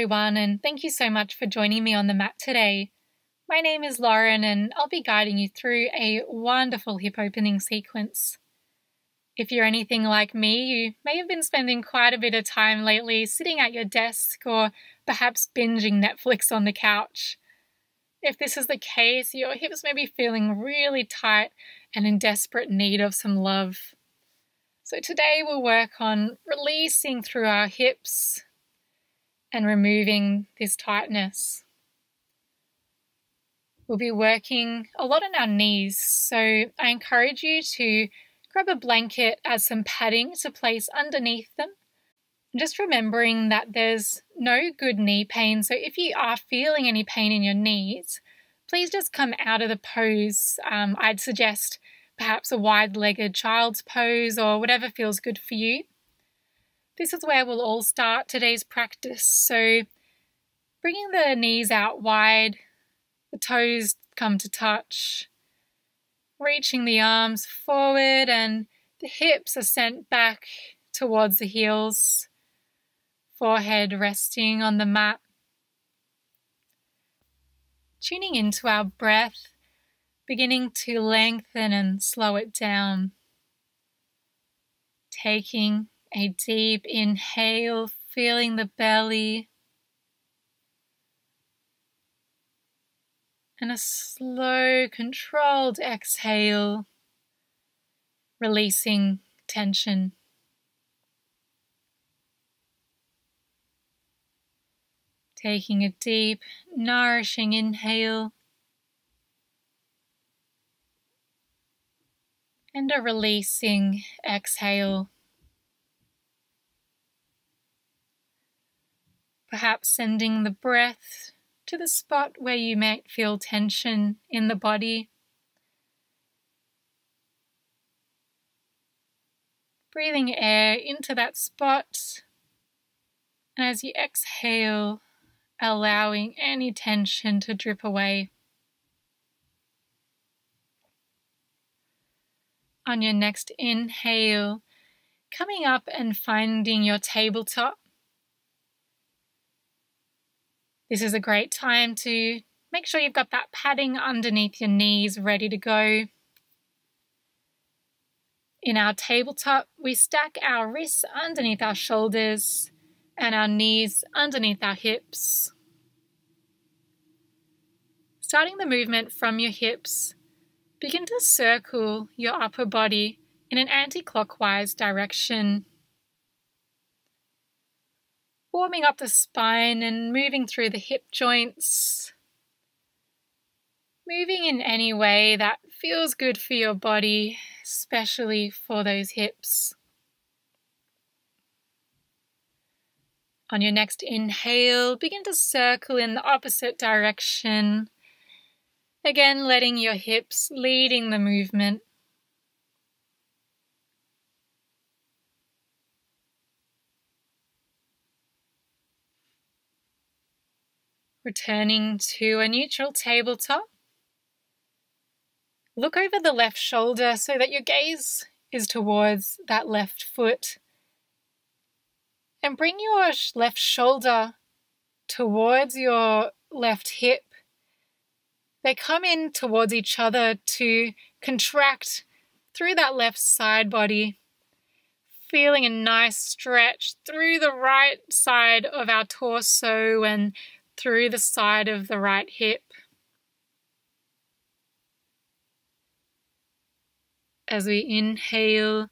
everyone, and thank you so much for joining me on the mat today. My name is Lauren, and I'll be guiding you through a wonderful hip opening sequence. If you're anything like me, you may have been spending quite a bit of time lately sitting at your desk or perhaps binging Netflix on the couch. If this is the case, your hips may be feeling really tight and in desperate need of some love. So today we'll work on releasing through our hips and removing this tightness. We'll be working a lot on our knees, so I encourage you to grab a blanket as some padding to place underneath them. And just remembering that there's no good knee pain, so if you are feeling any pain in your knees, please just come out of the pose. I'd suggest perhaps a wide-legged child's pose or whatever feels good for you. This is where we'll all start today's practice. So bringing the knees out wide, the toes come to touch, reaching the arms forward, and the hips are sent back towards the heels. Forehead resting on the mat. Tuning into our breath, beginning to lengthen and slow it down. Taking a deep inhale, feeling the belly. And a slow, controlled exhale, releasing tension. Taking a deep, nourishing inhale and a releasing exhale. Perhaps sending the breath to the spot where you might feel tension in the body. Breathing air into that spot, and as you exhale, allowing any tension to drip away. On your next inhale, coming up and finding your tabletop. This is a great time to make sure you've got that padding underneath your knees ready to go. In our tabletop, we stack our wrists underneath our shoulders and our knees underneath our hips. Starting the movement from your hips, begin to circle your upper body in an anti-clockwise direction, warming up the spine and moving through the hip joints, moving in any way that feels good for your body, especially for those hips. On your next inhale, begin to circle in the opposite direction, again letting your hips leading the movement. Returning to a neutral tabletop. Look over the left shoulder so that your gaze is towards that left foot. And bring your left shoulder towards your left hip. They come in towards each other to contract through that left side body, feeling a nice stretch through the right side of our torso and through the side of the right hip. As we inhale,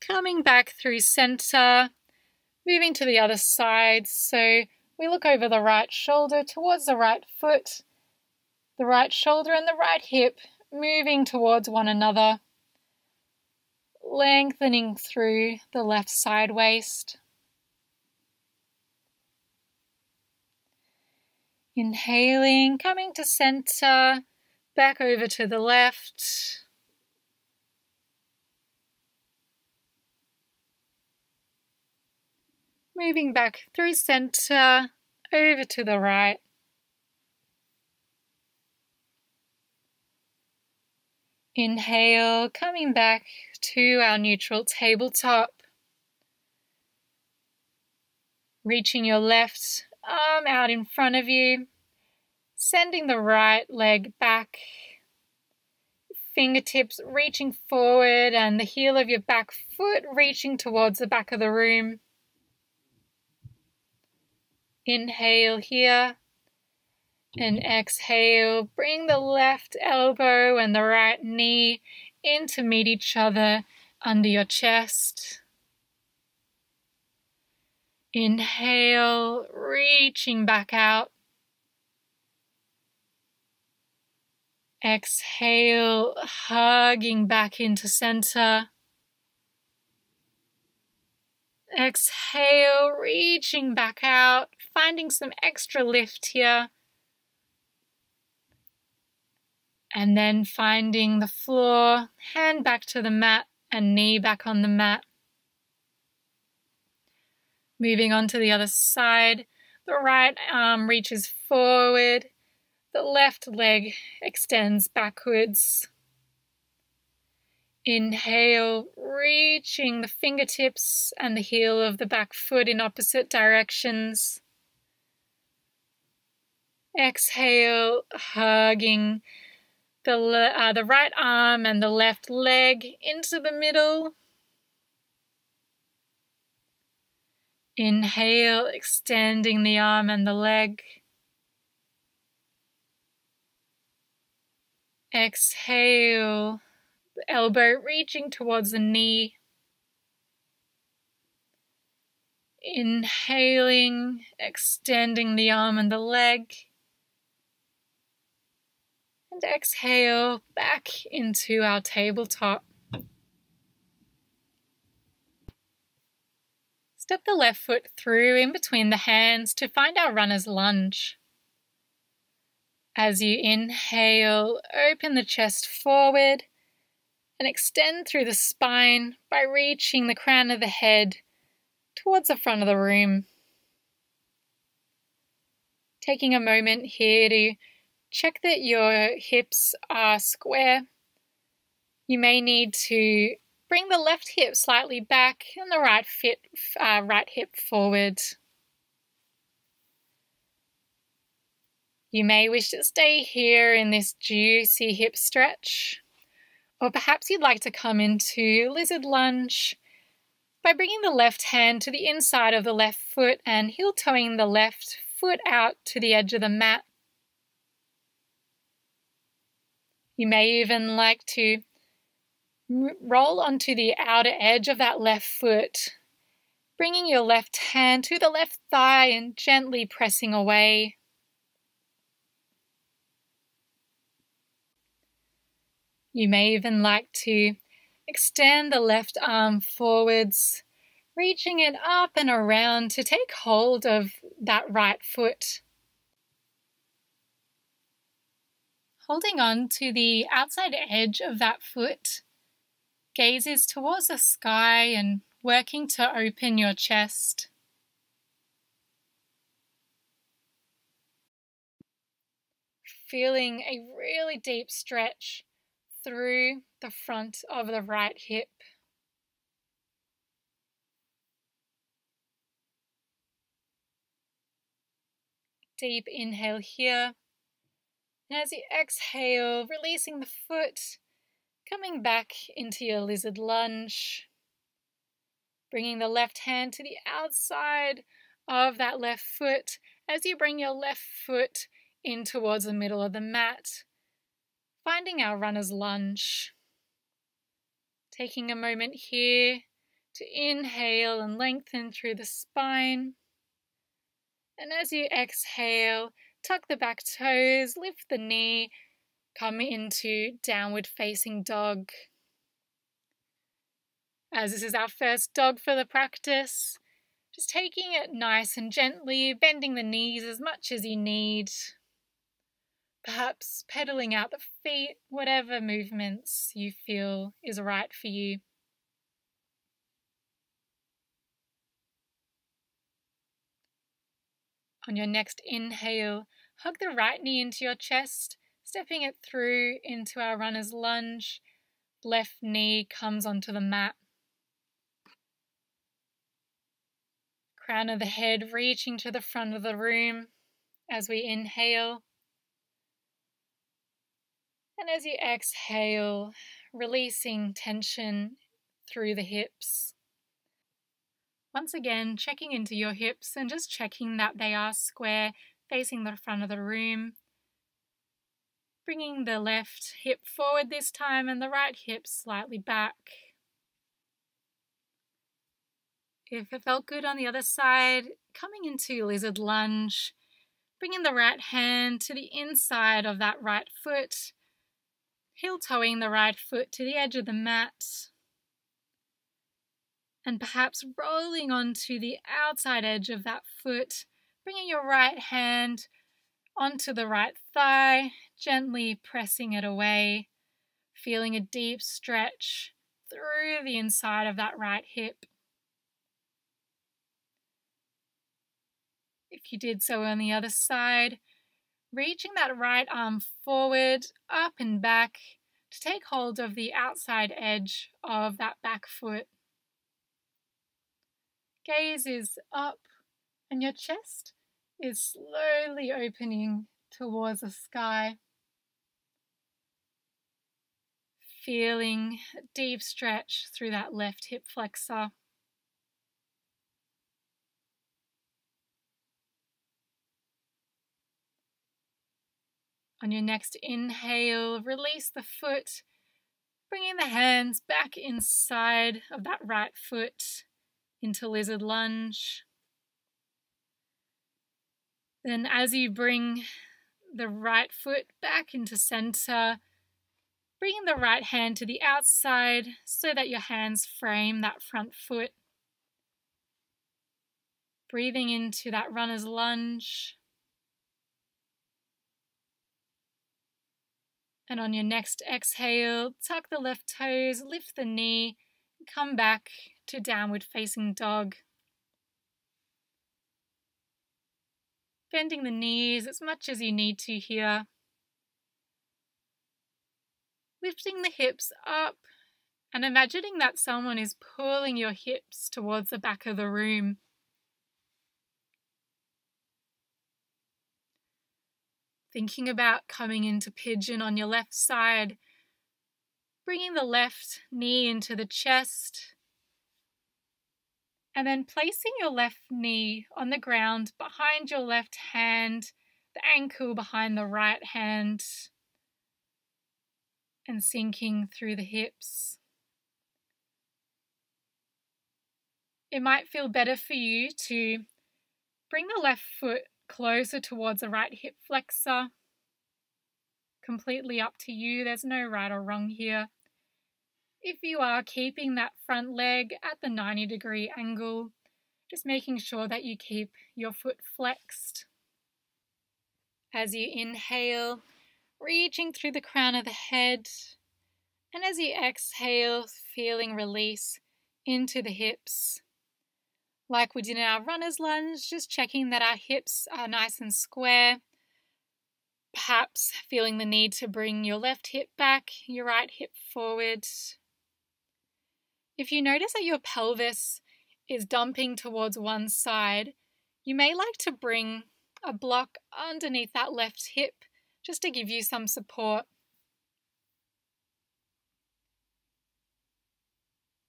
coming back through center, moving to the other side, so we look over the right shoulder towards the right foot, the right shoulder and the right hip moving towards one another, lengthening through the left side waist. Inhaling, coming to center, back over to the left. Moving back through center, over to the right. Inhale, coming back to our neutral tabletop. Reaching your left arm out in front of you, sending the right leg back, fingertips reaching forward and the heel of your back foot reaching towards the back of the room. Inhale here and exhale. Bring the left elbow and the right knee in to meet each other under your chest. Inhale, reaching back out. Exhale, hugging back into center. Exhale, reaching back out, finding some extra lift here. And then finding the floor, hand back to the mat and knee back on the mat. Moving on to the other side, the right arm reaches forward, the left leg extends backwards. Inhale, reaching the fingertips and the heel of the back foot in opposite directions. Exhale, hugging the right arm and the left leg into the middle. Inhale, extending the arm and the leg. Exhale, the elbow reaching towards the knee. Inhaling, extending the arm and the leg. And exhale, back into our tabletop. Step the left foot through in between the hands to find our runner's lunge. As you inhale, open the chest forward and extend through the spine by reaching the crown of the head towards the front of the room. Taking a moment here to check that your hips are square. You may need to bring the left hip slightly back and the right hip forward. You may wish to stay here in this juicy hip stretch, or perhaps you'd like to come into lizard lunge by bringing the left hand to the inside of the left foot and heel-toeing the left foot out to the edge of the mat. You may even like to roll onto the outer edge of that left foot, bringing your left hand to the left thigh and gently pressing away. You may even like to extend the left arm forwards, reaching it up and around to take hold of that right foot. Holding on to the outside edge of that foot, gazes towards the sky and working to open your chest. Feeling a really deep stretch through the front of the right hip. Deep inhale here. And as you exhale, releasing the foot, coming back into your lizard lunge, bringing the left hand to the outside of that left foot as you bring your left foot in towards the middle of the mat, finding our runner's lunge. Taking a moment here to inhale and lengthen through the spine. And as you exhale, tuck the back toes, lift the knee, come into downward facing dog. As this is our first dog for the practice, just taking it nice and gently, bending the knees as much as you need. Perhaps pedaling out the feet, whatever movements you feel is right for you. On your next inhale, hug the right knee into your chest, stepping it through into our runner's lunge. Left knee comes onto the mat. crown of the head reaching to the front of the room as we inhale. And as you exhale, releasing tension through the hips. Once again, checking into your hips and just checking that they are square, facing the front of the room. Bringing the left hip forward this time and the right hip slightly back. If it felt good on the other side, coming into lizard lunge, bringing the right hand to the inside of that right foot, heel toeing the right foot to the edge of the mat, and perhaps rolling onto the outside edge of that foot, bringing your right hand onto the right thigh, gently pressing it away, feeling a deep stretch through the inside of that right hip. If you did so on the other side, reaching that right arm forward, up and back to take hold of the outside edge of that back foot. Gaze is up and your chest is slowly opening towards the sky. Feeling a deep stretch through that left hip flexor. On your next inhale, release the foot, bringing the hands back inside of that right foot into lizard lunge. Then as you bring the right foot back into center, bringing the right hand to the outside so that your hands frame that front foot. Breathing into that runner's lunge. And on your next exhale, tuck the left toes, lift the knee, come back to downward facing dog. Bending the knees as much as you need to here. Lifting the hips up and imagining that someone is pulling your hips towards the back of the room. Thinking about coming into pigeon on your left side, bringing the left knee into the chest. And then placing your left knee on the ground behind your left hand, the ankle behind the right hand, and sinking through the hips. It might feel better for you to bring the left foot closer towards the right hip flexor. Completely up to you, there's no right or wrong here. If you are keeping that front leg at the 90-degree angle, just making sure that you keep your foot flexed. As you inhale, reaching through the crown of the head, and as you exhale, feeling release into the hips. Like we did in our runner's lunge, just checking that our hips are nice and square. Perhaps feeling the need to bring your left hip back, your right hip forward. If you notice that your pelvis is dumping towards one side, you may like to bring a block underneath that left hip just to give you some support.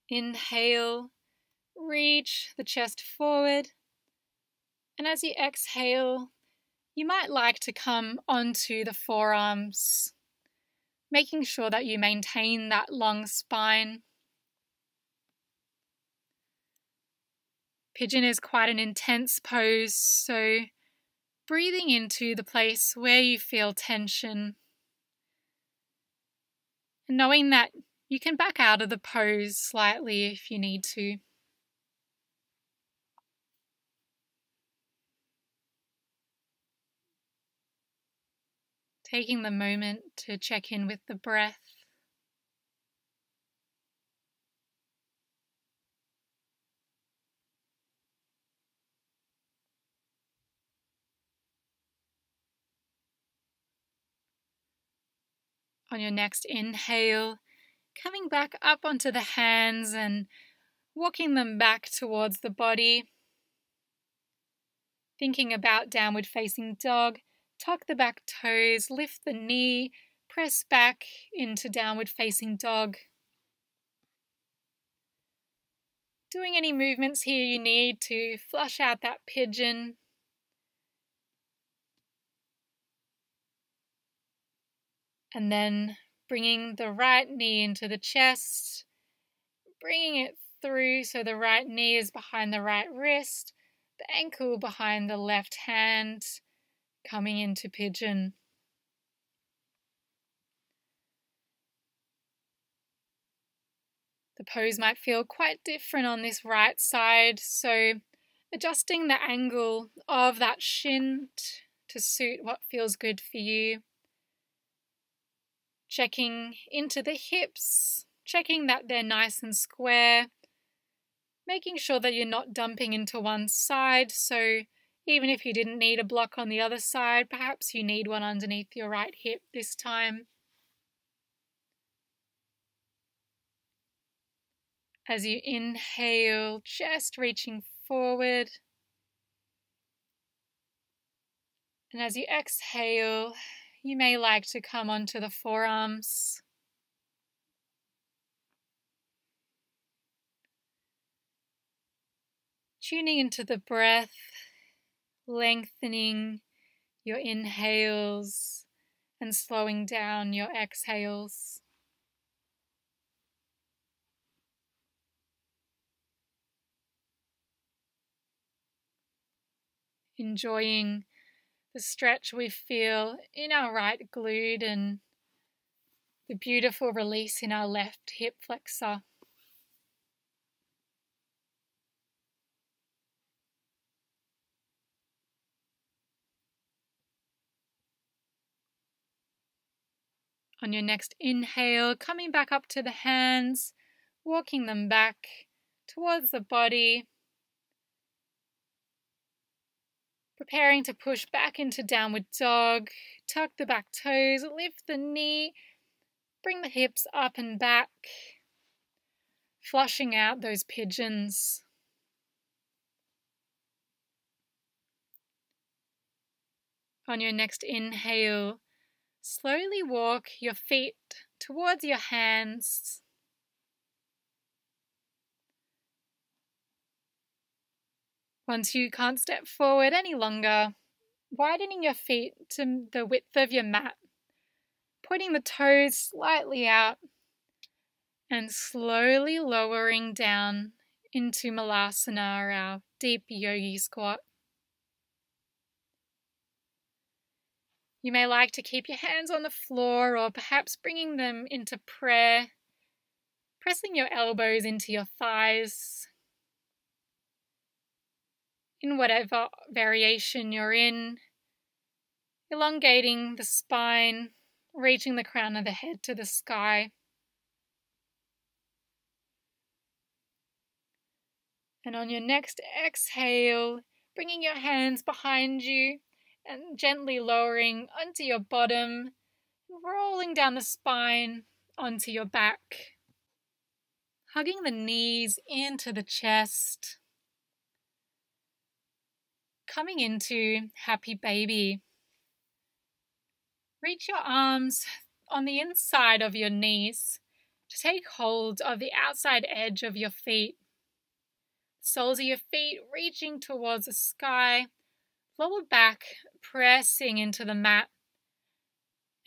Inhale, reach the chest forward, and as you exhale, you might like to come onto the forearms, making sure that you maintain that long spine. Pigeon is quite an intense pose, so breathing into the place where you feel tension. And knowing that you can back out of the pose slightly if you need to. Taking the moment to check in with the breath. On your next inhale, coming back up onto the hands and walking them back towards the body, Thinking about downward facing dog, tuck the back toes, lift the knee, press back into downward facing dog. Doing any movements here you need to flush out that pigeon. And then bringing the right knee into the chest, bringing it through so the right knee is behind the right wrist, the ankle behind the left hand, coming into pigeon. The pose might feel quite different on this right side, so adjusting the angle of that shin to suit what feels good for you. Checking into the hips, checking that they're nice and square, making sure that you're not dumping into one side, so even if you didn't need a block on the other side, perhaps you need one underneath your right hip this time. As you inhale, chest reaching forward. And as you exhale, you may like to come onto the forearms. Tuning into the breath, lengthening your inhales and slowing down your exhales. Enjoying the stretch we feel in our right glute and the beautiful release in our left hip flexor. On your next inhale, coming back up to the hands, walking them back towards the body. Preparing to push back into downward dog, tuck the back toes, lift the knee, bring the hips up and back, flushing out those pigeons. On your next inhale, slowly walk your feet towards your hands. Once you can't step forward any longer, widening your feet to the width of your mat, putting the toes slightly out and slowly lowering down into Malasana, our deep yogi squat. You may like to keep your hands on the floor or perhaps bringing them into prayer, pressing your elbows into your thighs. In whatever variation you're in, elongating the spine, reaching the crown of the head to the sky. And on your next exhale, bringing your hands behind you and gently lowering onto your bottom, rolling down the spine onto your back, hugging the knees into the chest. Coming into Happy Baby. Reach your arms on the inside of your knees to take hold of the outside edge of your feet. Soles of your feet reaching towards the sky, lower back pressing into the mat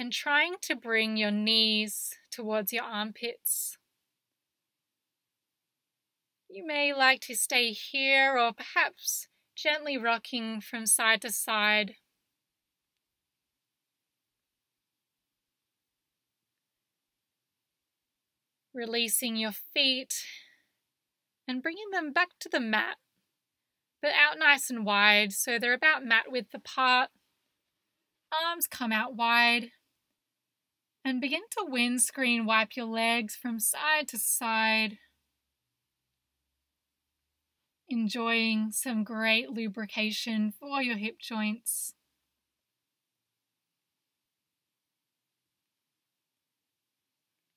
and trying to bring your knees towards your armpits. You may like to stay here or perhaps gently rocking from side to side. Releasing your feet and bringing them back to the mat, but out nice and wide, so they're about mat width apart. Arms come out wide and begin to windscreen wipe your legs from side to side. Enjoying some great lubrication for your hip joints.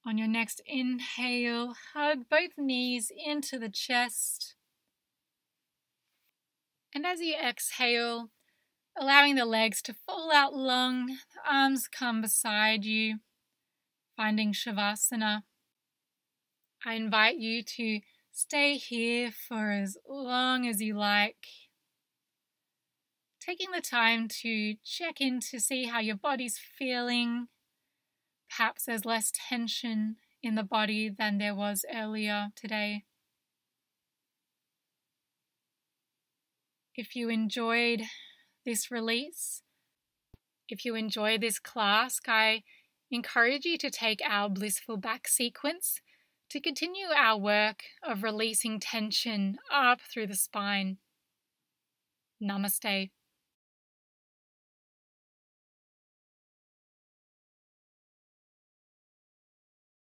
On your next inhale, hug both knees into the chest. And as you exhale, allowing the legs to fall out long, the arms come beside you, finding Shavasana. I invite you to stay here for as long as you like, taking the time to check in to see how your body's feeling. Perhaps there's less tension in the body than there was earlier today. If you enjoyed this release, if you enjoy this class, I encourage you to take our Blissful Back sequence to continue our work of releasing tension up through the spine. Namaste.